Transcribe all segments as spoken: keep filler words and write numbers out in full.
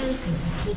Welcome to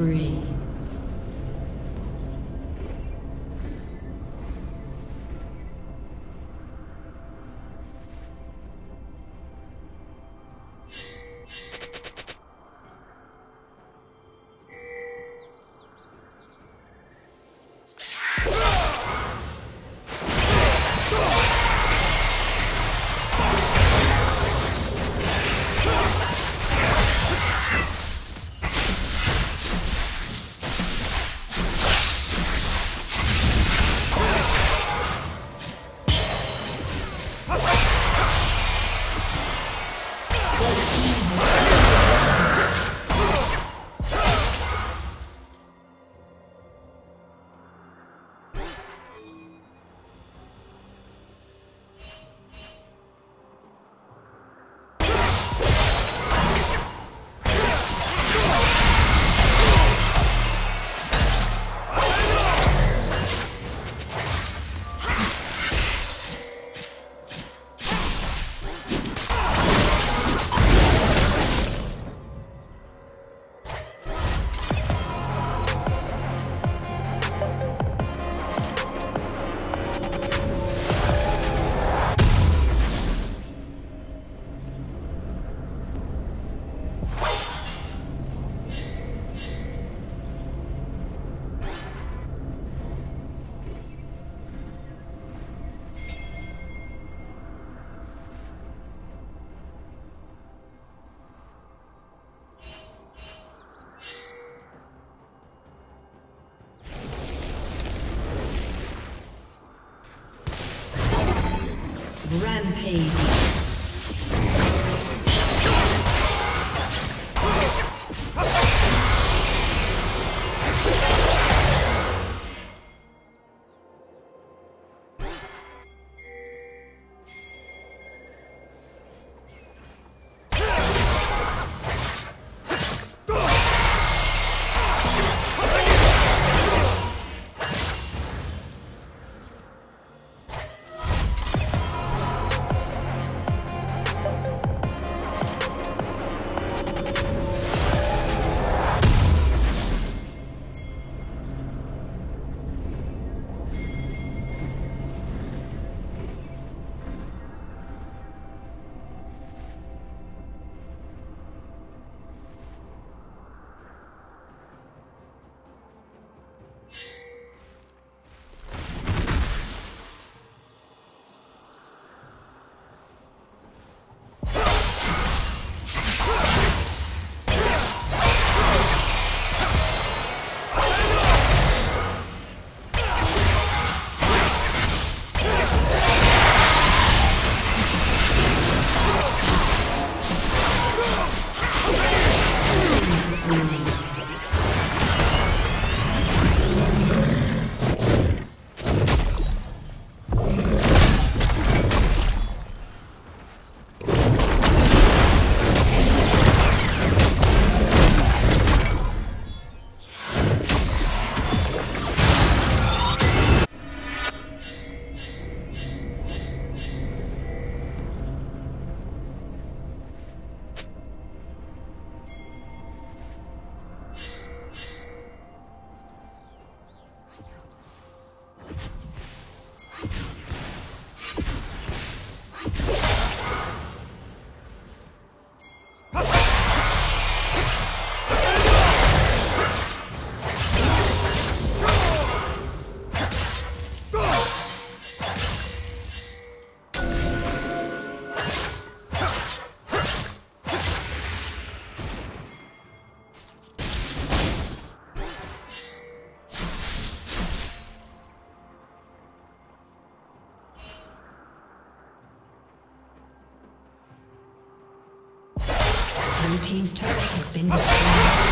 spree. Rampage. Blue team's turret has been destroyed.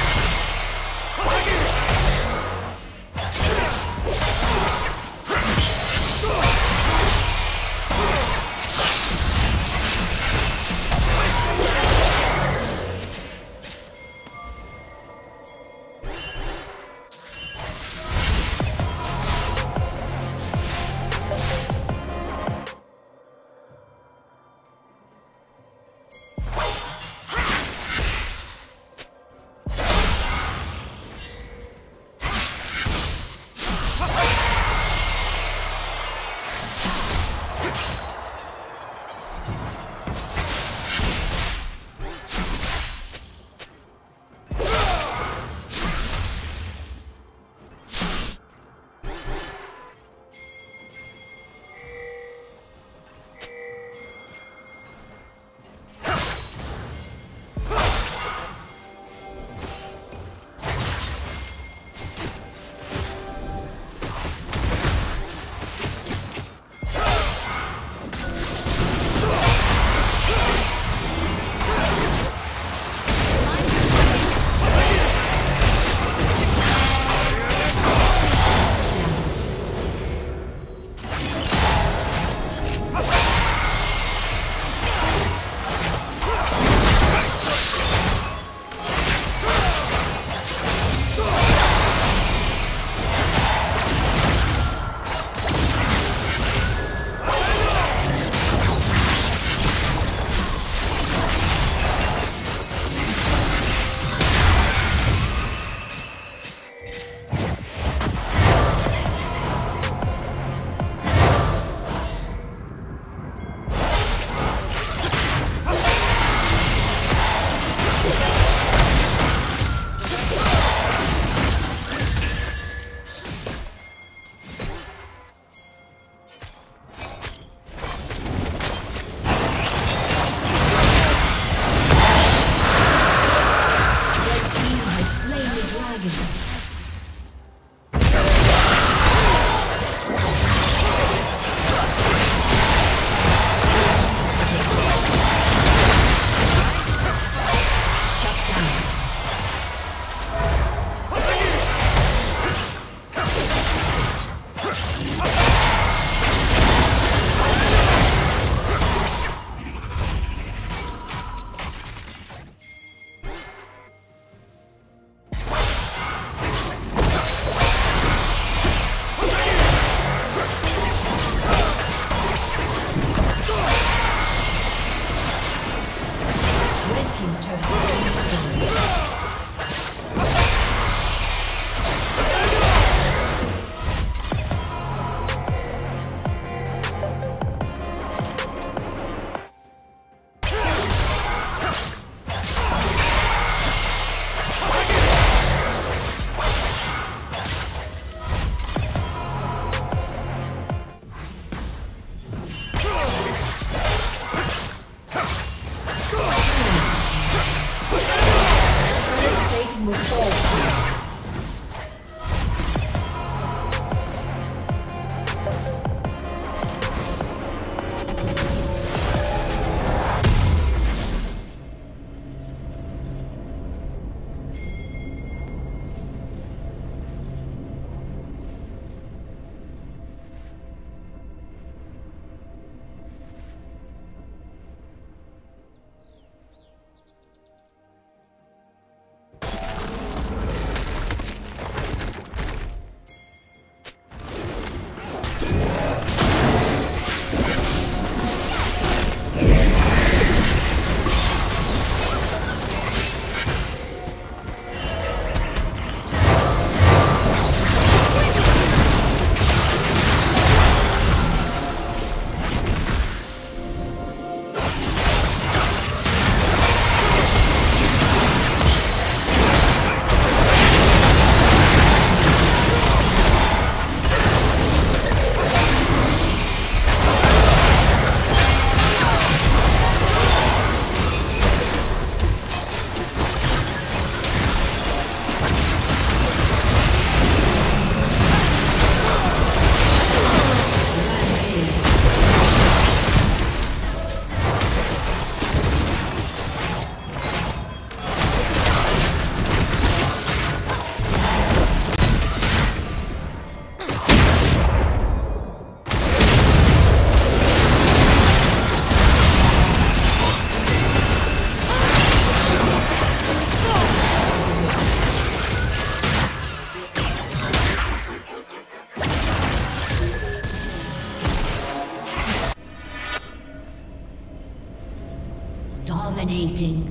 Dominating.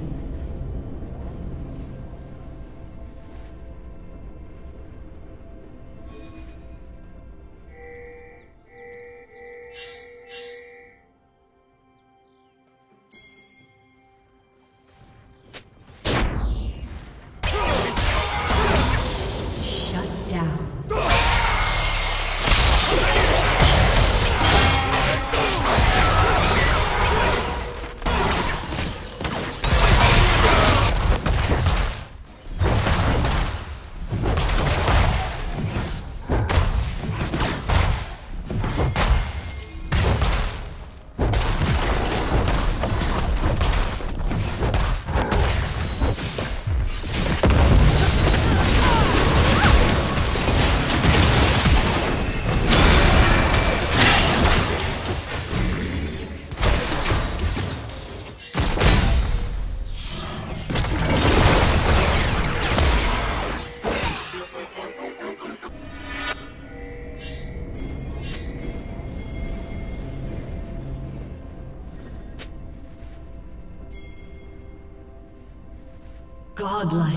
Godlike.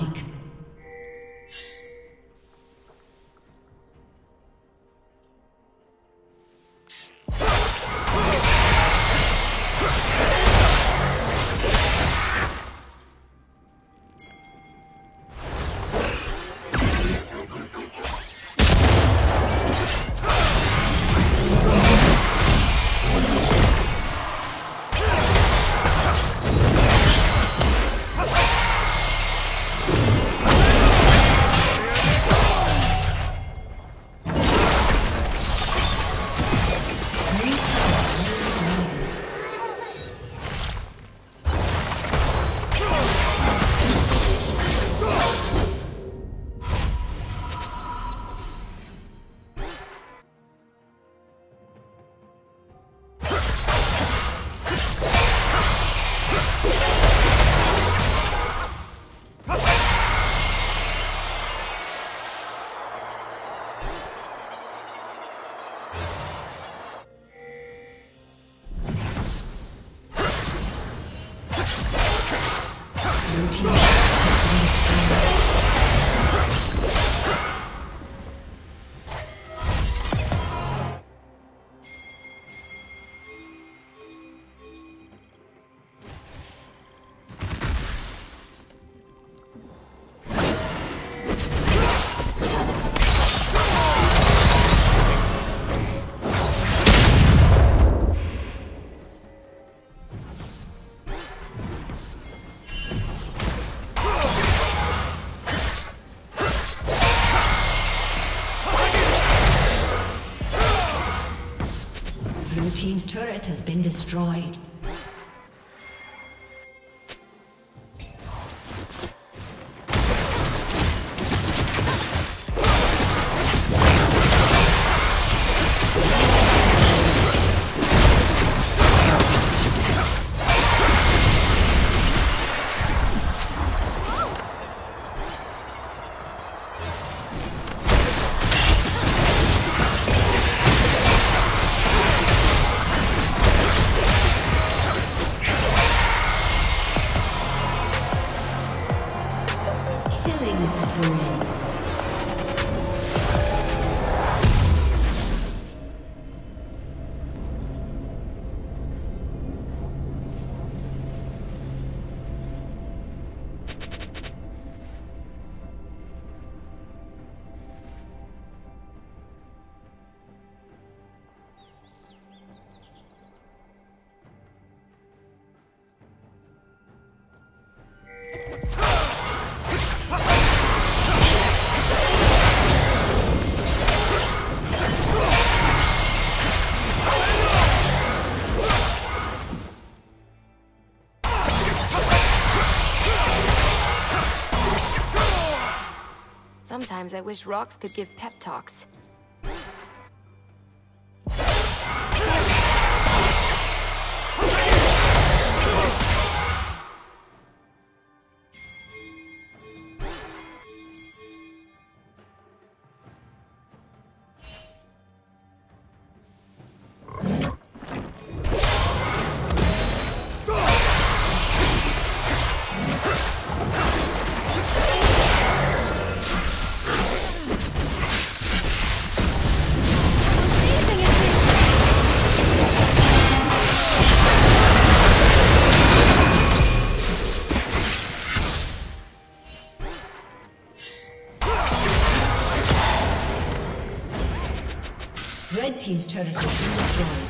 Team's turret has been destroyed. Sometimes I wish rocks could give pep talks. Red team's turret has been destroyed.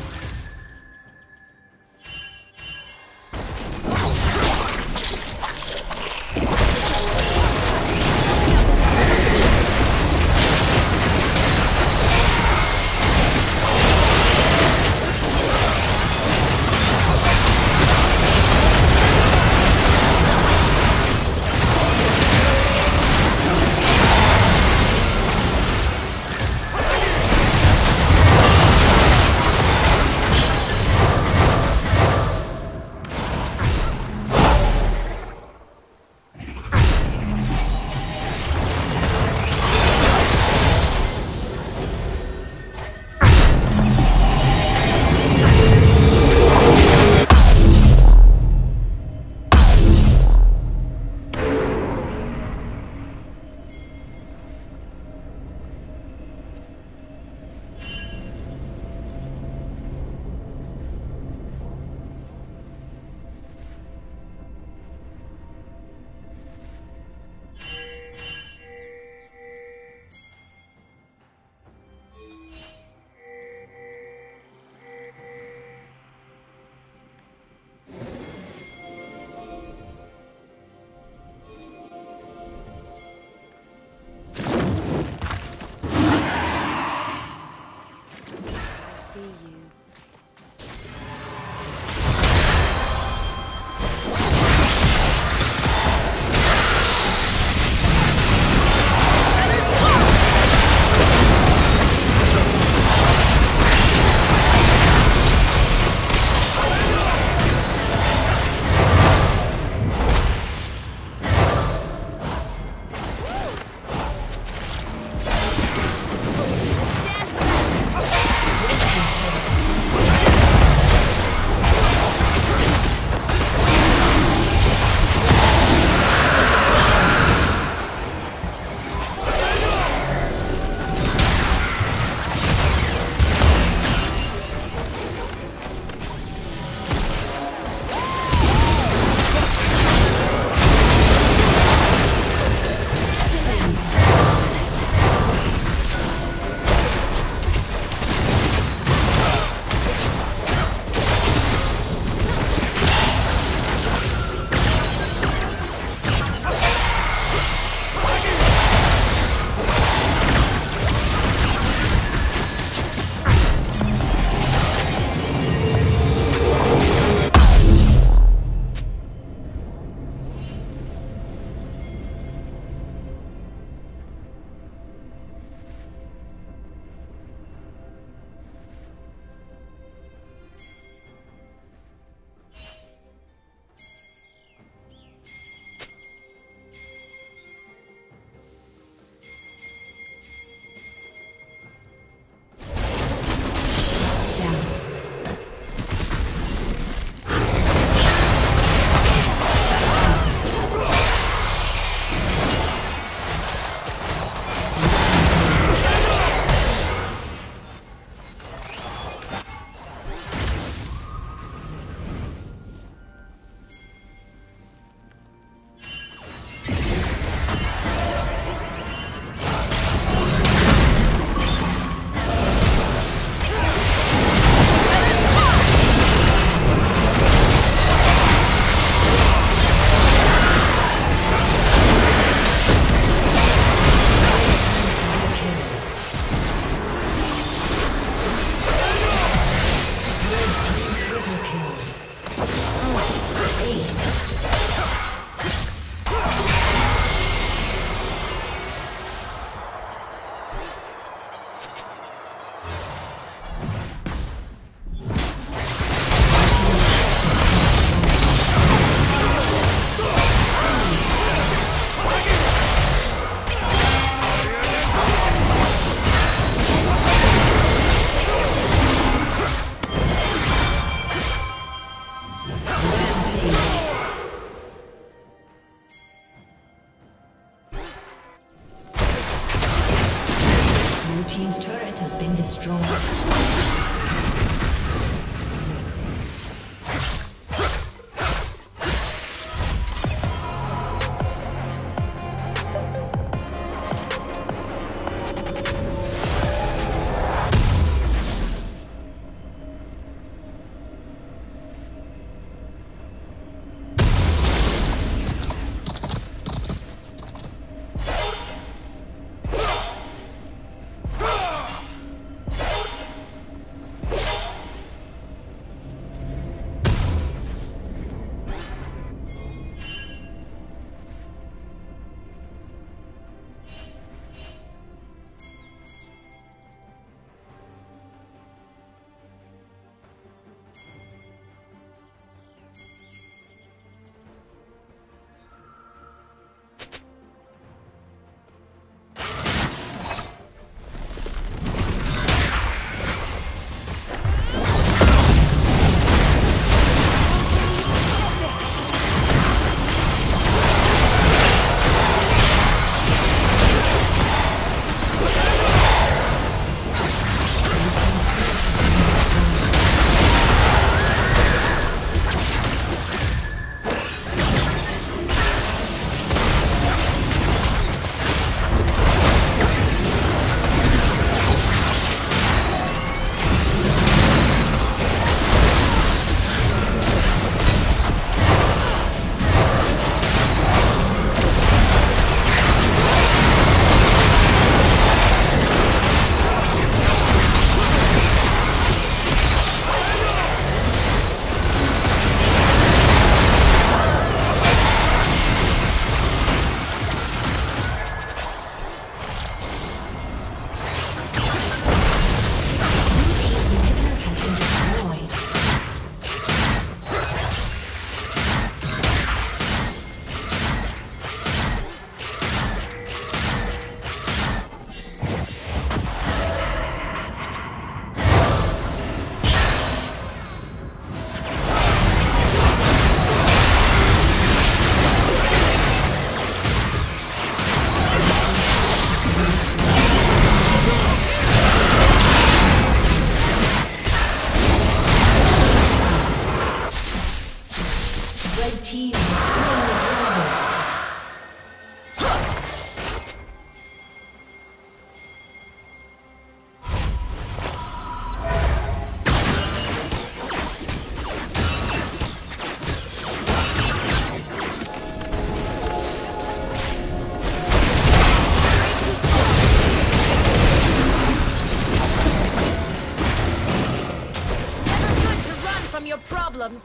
problems.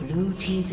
Blue team's